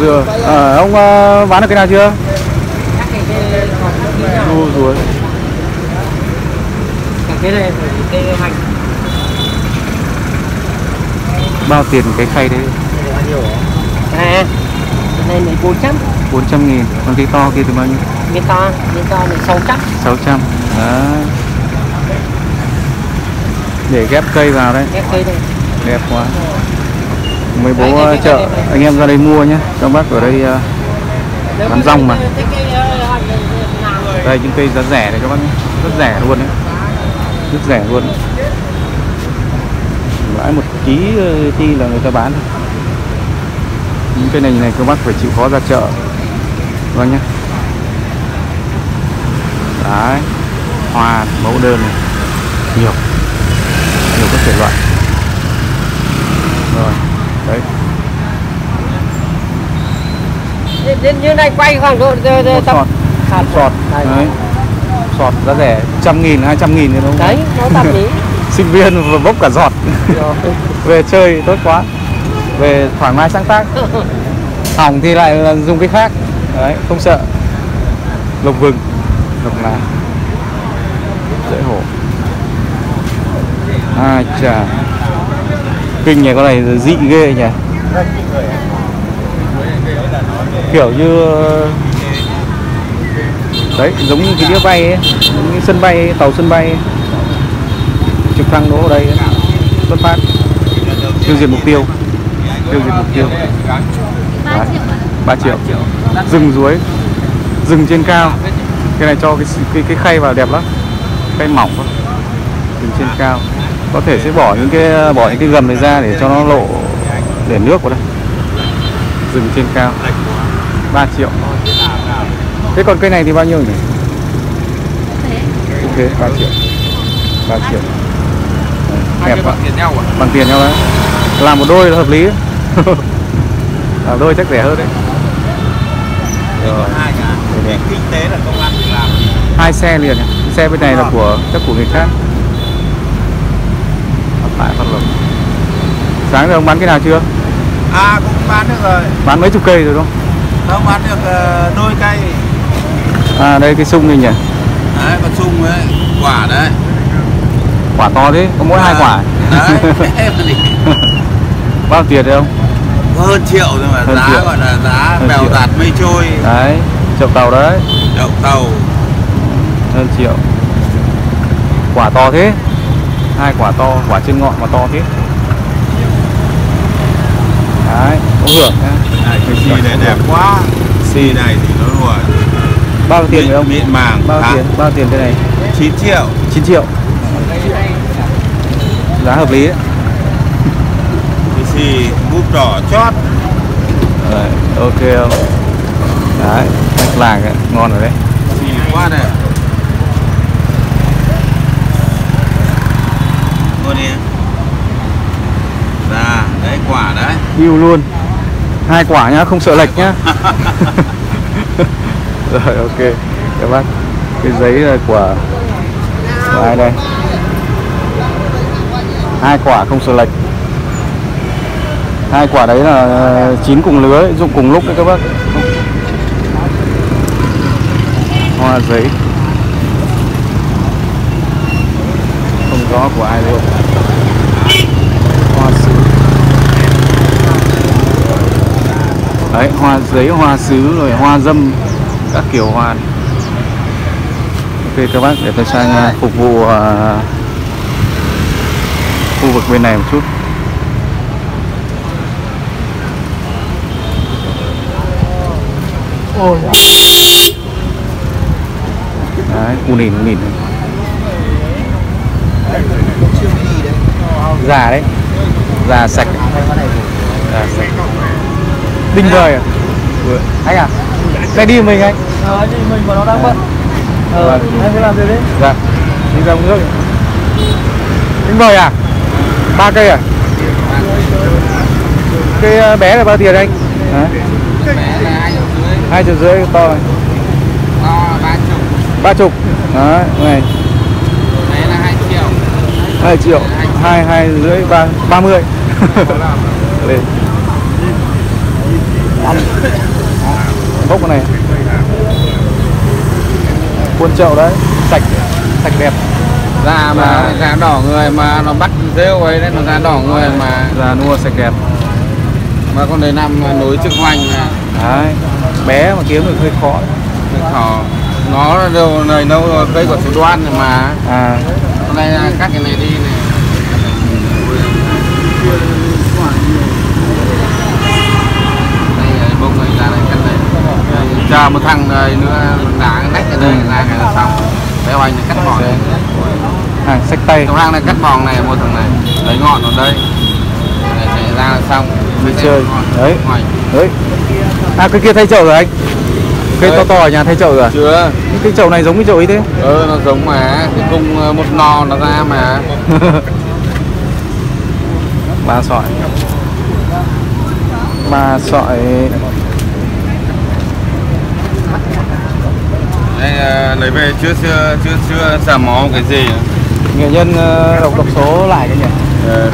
dừa. Ông bán được cái nào chưa? Ô rồi. Cái này cây hành. Bao tiền cái khay đấy? À, cái này này 400. 400.000. Còn cái to kia thì bao nhiêu? Cái to này 600. 600. Đó. Để ghép cây vào đấy. Ghép cây đây. Đẹp quá. Mấy bố đấy, chợ đây, anh em ra đây mua nhé. Các bác ở đây bán rong mà. Đây những cây giá rẻ này các bác nhé. Rất rẻ luôn đấy. Rất rẻ luôn. Lãi 1 kg thì là người ta bán. Những cây này các bác phải chịu khó ra chợ. Vâng nhé. Đấy. Hoa mẫu đơn này. Nhiều các thể loại. Rồi. Đấy. Đến như này quay khoảng độ sọt đấy. Sọt giá rẻ 100.000, 200.000 đúng không? Đấy, nó tầm ý. Sinh viên vừa bốc cả giọt. Về chơi tốt quá. Về thoải mái sáng tác. Hỏng thì lại là dùng cái khác. Đấy, không sợ. Lộc vừng, lộc lá. Dễ hổ. Ai chà. Kinh này con này dị ghê nhỉ. Kiểu như đấy, giống như cái đĩa bay ấy, giống như sân bay, tàu sân bay ấy. Trực thăng đỗ ở đây ấy. Xuất phát tiêu diệt mục tiêu 3 triệu. Rừng Duối, rừng trên cao. Cái này cho cái khay vào đẹp lắm, khay mỏng lắm. Rừng trên cao có thể sẽ bỏ những cái gầm này ra để cho nó lộ, để nước vào đây. Rừng trên cao 3 triệu. Thế còn cây này thì bao nhiêu nhỉ? Ok, 3 triệu. Đẹp quá. Bằng tiền nhau đấy. Làm một đôi là hợp lý. Làm đôi chắc rẻ hơn đấy. Rồi. Để kinh tế là công an việc làm. 2 xe liền. Xe bên này là của các của người khác. Tại Phật Lộc. Sáng giờ ông bán cái nào chưa? À, cũng bán được rồi. Bán mấy chục cây rồi đúng không? Không, bán được đôi cây. À, đây cái sung này nhỉ? Đấy, con sung đấy, quả đấy. Quả to thế, có mỗi 2 quả. Đấy, bao tiền đấy không? Có hơn triệu rồi mà, hơn giá triệu. Gọi là giá bèo dạt mây trôi. Đấy, chậu tàu đấy. Chậu tàu. Hơn triệu. Quả to thế. 2 quả to, quả trên ngọn mà to thế. Đấy, có hưởng nhá. Cái xì này đẹp quá. Xì này thì nó hủa. Bao tiền vậy ông? Mịn màng. Bao tiền cái này? 9 triệu. 9 triệu. Giá hợp lý đấy. Cái xì búp đỏ chót. Rồi, ok không? Đấy, mạch làng ấy, ngon rồi đấy. Xì quá này. Dạ, đấy quả đấy. Yêu luôn. 2 quả nhá, không sợ lệch nhá. Rồi ok. Các bác. Cái giấy là quả. Đây đây. 2 quả không sợ lệch. 2 quả đấy là chín cùng lứa, dụng cùng lúc đấy các bác. Hoa giấy. Không rõ của ai luôn. Đấy, hoa giấy, hoa sứ, rồi hoa dâm, các kiểu hoa này. Ok các bác, để tôi sang phục vụ khu vực bên này một chút. Đấy, u nìn. Già đấy, già sạch. Già sạch. Đinh Vời à? Anh à? Xe đi mình anh? Đi mình mà nó đang bận. Anh sẽ làm gì đấy? Dạ. Đi ra uống nước. Đinh Vời à? 3 cây à? Cây bé là bao tiền anh? Bé là 2,5 triệu. To này. To 30. 30. Đấy, này. Bé là 2 triệu. 2 triệu. 2,5 30. Lên. ăn gốc này. Cuốn chậu đấy, sạch, sạch đẹp. Da mà da đỏ người mà nó bắt rêu ấy nên nó da đỏ người mà da nua sạch đẹp. Mà con đấy nằm núi Trúc Hoành này. Đấy, bé mà kiếm được hơi khó. Hơi khó. Nó đều này nâu cây của Sài Đoan rồi mà. À. Hôm nay các cái này đi này. Đây bông này ra này, cắt này. Chờ một thằng này nữa đá nách ở đây ra cái là xong. Bé Hoành này cắt bỏ này. À, xách tay. Trong hang này cắt bòn này, một thằng này lấy ngọn ở đây. Này chạy ra là xong. Đi chơi. Đấy. Đấy. À cái kia thay chậu rồi anh. Cây to to ở nhà thay chậu rồi à? Chưa. Cái chậu này giống cái chậu ấy thế? Ừ, nó giống mà, cái cung một nò nó ra mà. Ba sọi. Ba sọi. Đây lấy về chưa xả mó cái gì. Nghệ nhân đọc số lại cái nhỉ?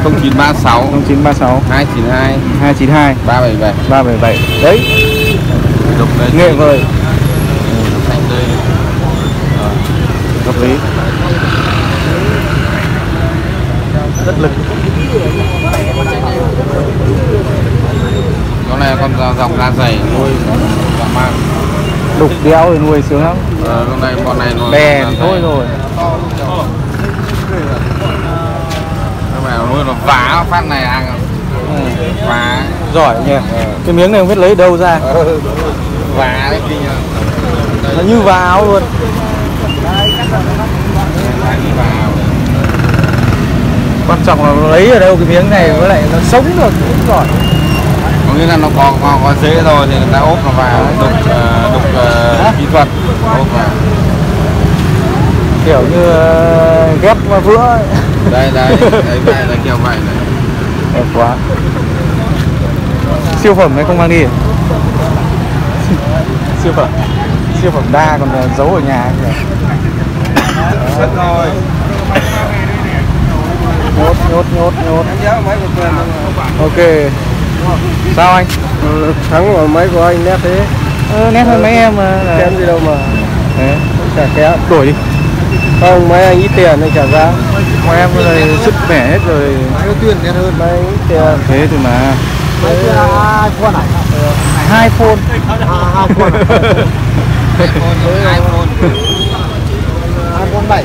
0936 0936 292 292 377 377. Đấy. Nghệ vời. Hợp lý. Rất lực. Con này con dòng da dày nuôi dã man. Đục đeo thì nuôi sướng lắm. Con này nuôi bè thôi rồi. Nuôi nó vá phát này ăn. Vá giỏi nhỉ. Cái miếng này không biết lấy đâu ra. Vá đấy. Nó như vá áo luôn. Quan trọng là nó lấy ở đâu cái miếng này với lại nó sống được cũng giỏi. Có nghĩa là nó có dễ rồi thì người ta ốp nó vào đục kỹ thuật ốp vào. Kiểu như ghép vữa. Đây đây, đây là kiểu vậy này. Đẹp quá. Siêu phẩm này không mang đi. Siêu phẩm đa còn giấu ở nhà kìa. Hết rồi. Nhốt. Ok. Sao anh? Thắng của máy của anh nét thế. Nét hơn mấy em mà. Kém gì đâu mà. Đấy. Chả kém. Đổi đi. Không, mấy anh ít tiền anh trả giá. Mấy em này sức mẻ hết rồi. Mấy tuyển nét hơn mấy ít tiền. Thế thì mà. Hai phone này. Hai phone. Hai phone. Hai phone. 7.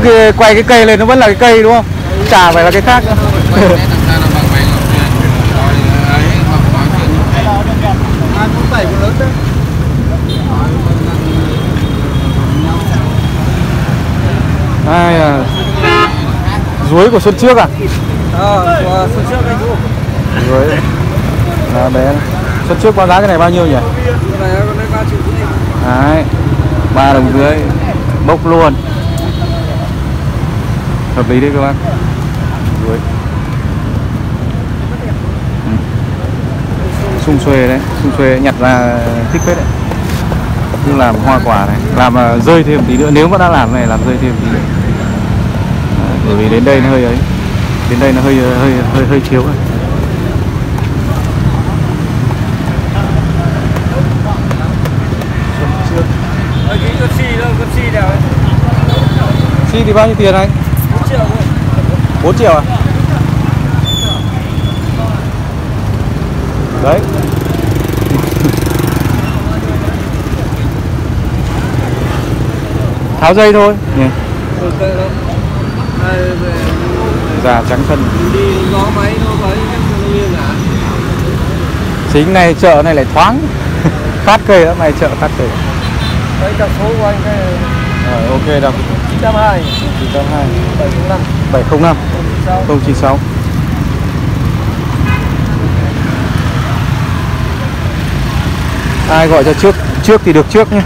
Thế quay cái cây lên nó vẫn là cái cây đúng không? Chả phải là cái khác nữa. Ai à, Duối của Xuân Trước à? Của Xuân Trước anh Vũ. Duối. À bé. Xuân Trước bao giá cái này bao nhiêu nhỉ? Đấy, 3 đồng rưỡi. Bốc luôn. Hợp lý đấy các bác. Sung xuê đấy, sung xuê nhặt ra thích phết đấy. Như làm hoa quả này, làm rơi thêm tí nữa, nếu mà đã làm này làm rơi thêm tí nữa. Bởi vì đến đây nó hơi ấy. Đến đây nó hơi thiếu ấy. Xi thì bao nhiêu tiền anh? 4 triệu. 4 triệu à? Đấy. Tháo dây thôi nhỉ. Già trắng thân. Chính này chợ này lại thoáng. Phát cây đó, này chợ phát cây. Đấy, đặt số của anh cái. Rồi, ok đâu. 920 920 705 705 096. Ai gọi cho trước thì được trước nhé.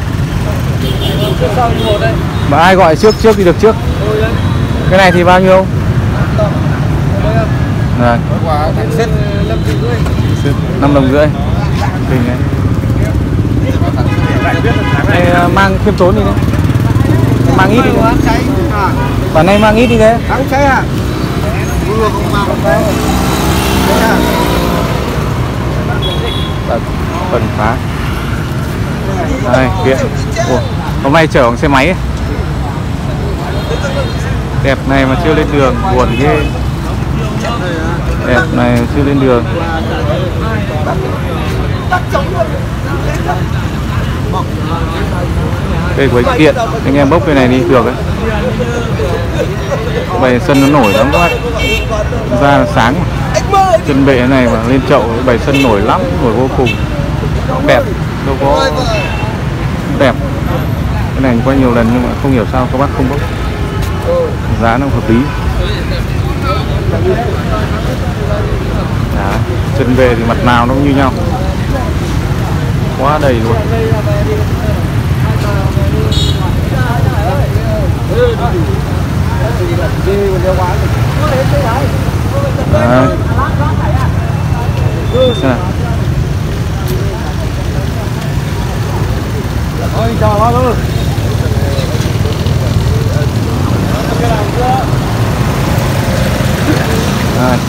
Mà ai gọi trước thì được trước. Cái này thì bao nhiêu? Rồi. 5 đồng rưỡi. Bình này. Này mang khiêm tốn đi đấy. Mang ít đi đấy. Bản này mang ít đi đấy. Ăn cháy à? Vừa không mang. Phần phá đây kia. Ủa, hôm nay chở bằng xe máy ấy. Đẹp này mà chưa lên đường buồn ghê, đẹp này chưa lên đường. Cây của anh Kiện, anh em bốc cái này đi được đấy. Bày sân nó nổi lắm các bác, ra là sáng chân bệ này mà lên chậu bày sân nổi lắm, nổi vô cùng. Đẹp, đâu có đẹp. Cái này qua nhiều lần nhưng mà không hiểu sao các bác không bốc, giá nó hợp lý. Đó, chân bệ thì mặt nào nó cũng như nhau, quá đầy luôn.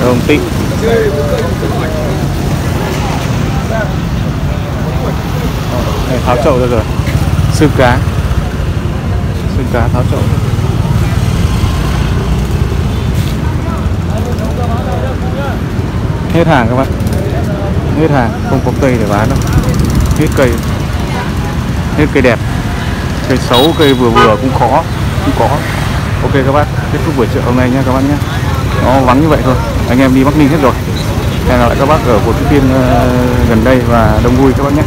Đồng tĩnh tháo chậu ra rồi, xương cá tháo chậu. Hết hàng các bạn, hết hàng, không có cây để bán đâu, hết cây đẹp, cây xấu, cây vừa cũng khó, cũng có. Ok các bác, kết thúc buổi chợ hôm nay nha các bác nhé, nó vắng như vậy thôi, anh em đi Bắc Ninh hết rồi. Hẹn gặp lại các bác ở một cái phiên gần đây và đông vui các bác nhé.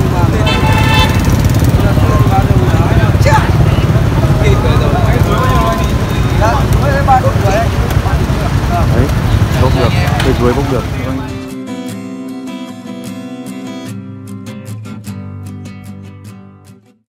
Đấy, bốc được, cây chuối bốc được.